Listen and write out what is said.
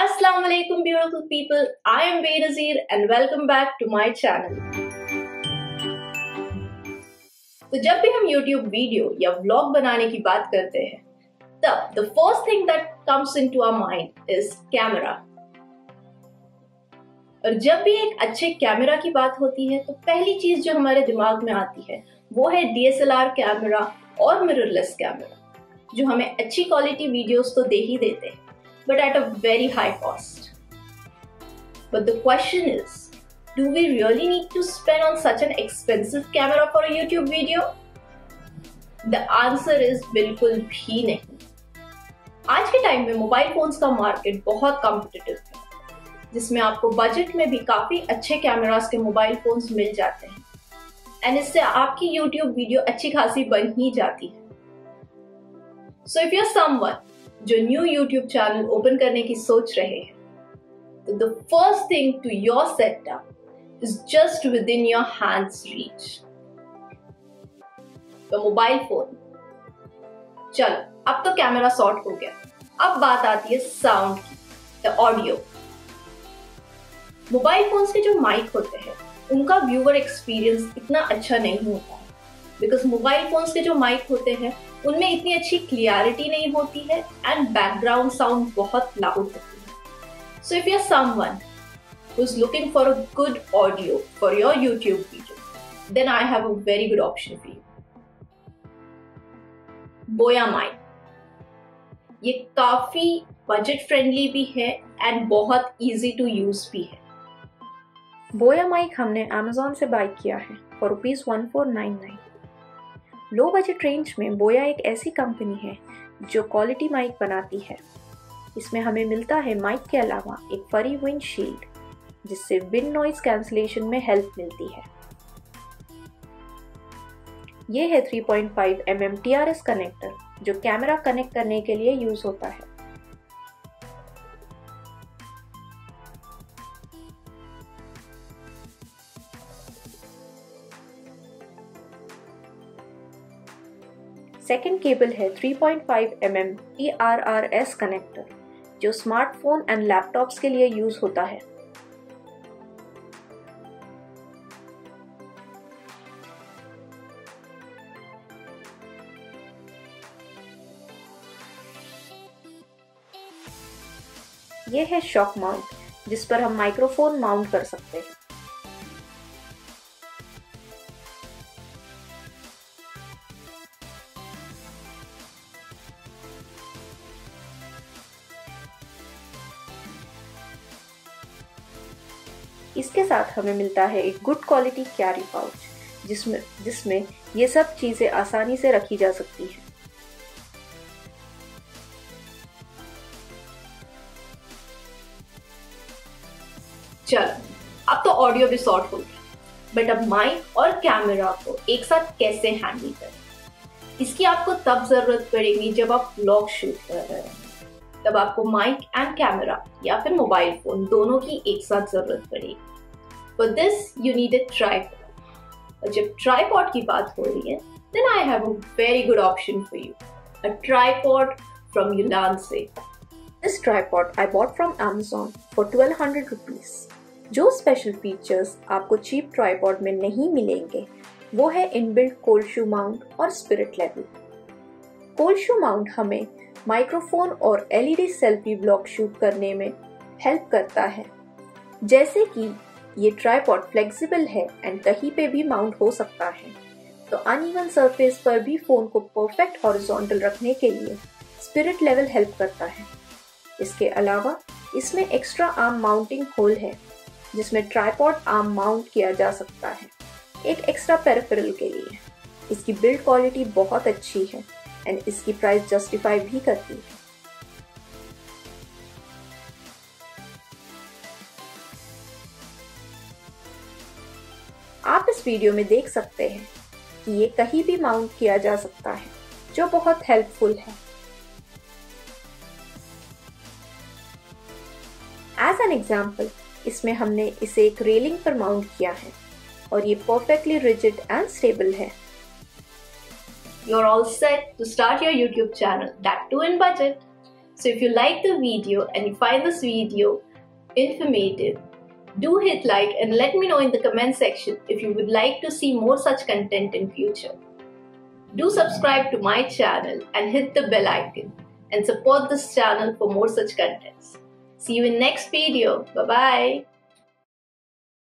Assalamualaikum beautiful people, I am Benazir and welcome back to my channel। तो जब भी हम YouTube वीडियो या व्लॉग बनाने की बात करते हैं तब the first thing that comes into our mind is camera। और जब भी एक अच्छे कैमरा की बात होती है तो पहली चीज जो हमारे दिमाग में आती है वो है DSLR कैमरा और मिररलेस कैमरा, जो हमें अच्छी क्वालिटी वीडियोस तो दे ही देते हैं but at a very high cost। But the question is, do we really need to spend on such an expensive camera for a YouTube video? The answer is बिल्कुल भी नहीं। आज के टाइम में mobile phones का market बहुत competitive है, जिसमें आपको बजट में भी काफी अच्छे कैमरास के मोबाइल फोन्स मिल जाते हैं एंड इससे आपकी YouTube वीडियो अच्छी खासी बन ही जाती है। So if you're someone जो न्यू YouTube चैनल ओपन करने की सोच रहे हैं, तो the first thing to your setup is just within your hands reach। तो मोबाइल फोन, चलो अब तो कैमरा सॉर्ट हो गया, अब बात आती है साउंड की, the audio। मोबाइल फोन्स के जो माइक होते हैं उनका व्यूअर एक्सपीरियंस इतना अच्छा नहीं होता, बिकॉज मोबाइल फोन्स के जो माइक होते हैं उनमें इतनी अच्छी क्लियरिटी नहीं होती है एंड बैकग्राउंड साउंड बहुत लाउड होती है। So if you are someone who is looking for a good audio for your YouTube video, then I have a very good option for you, Boya mic. ये काफी budget friendly भी है and बहुत easy to use भी है। बोया mic हमने Amazon से बाय किया है फॉर ₹1499। लो बजट रेंज में बोया एक ऐसी कंपनी है जो क्वालिटी माइक बनाती है। इसमें हमें मिलता है माइक के अलावा एक फरी विंड शील्ड, जिससे विंड नॉइज कैंसलेशन में हेल्प मिलती है। ये है 3.5 mm TRS कनेक्टर जो कैमरा कनेक्ट करने के लिए यूज होता है। सेकेंड केबल है 3.5 mm TRRS कनेक्टर जो स्मार्टफोन एंड लैपटॉप्स के लिए यूज होता है। यह है शॉक माउंट, जिस पर हम माइक्रोफोन माउंट कर सकते हैं। इसके साथ हमें मिलता है एक गुड क्वालिटी कैरी पाउच, जिसमें ये सब चीजें आसानी से रखी जा सकती हैं। चलो अब तो ऑडियो भी सॉर्ट हो गया, बट अब माइक और कैमरा को एक साथ कैसे हैंडल करें, इसकी आपको तब जरूरत पड़ेगी जब आप व्लॉग शूट कर रहे हैं। तब आपको माइक एंड कैमरा या फिर मोबाइल फोन दोनों की एक साथ जरूरत पड़ेगी। For this you need a tripod. और जब ट्राइपॉड की बात हो रही है then I have a very good option for you, a tripod from योलानसे। This tripod I bought from Amazon for ₹1200। जो स्पेशल फीचर्स आपको चीप ट्राइपॉड में नहीं मिलेंगे वो है इनबिल्ट कोल्ड शू माउंट और spirit level. Cold shoe mount हमें microphone और LED सेल्फी ब्लॉक शूट करने में हेल्प करता है। जैसे कि ये ट्राइपॉड फ्लेक्सिबल है एंड कहीं पे भी माउंट हो सकता है, तो अनइवन सरफेस पर भी फोन को परफेक्ट हॉरिजॉन्टल रखने के लिए स्पिरिट लेवल हेल्प करता है। इसके अलावा इसमें एक्स्ट्रा आर्म माउंटिंग होल है, जिसमें ट्राइपॉड आर्म माउंट किया जा सकता है एक एक्स्ट्रा पेरिफेरल के लिए। इसकी बिल्ड क्वालिटी बहुत अच्छी है एंड इसकी प्राइस जस्टिफाई भी करती है। आप इस वीडियो में देख सकते हैं कि ये कहीं भी माउंट किया जा सकता है, जो बहुत हेल्पफुल है। एज एन एग्जाम्पल, इसमें हमने इसे एक रेलिंग पर माउंट किया है और ये परफेक्टली रिजिड एंड स्टेबल है। You're all set to start your YouTube channel, that too in budget। So if you like the video and you find this video informative, do hit like and let me know in the comment section if you would like to see more such content in future. Do subscribe to my channel and hit the bell icon and support this channel for more such contents. See you in next video. Bye bye.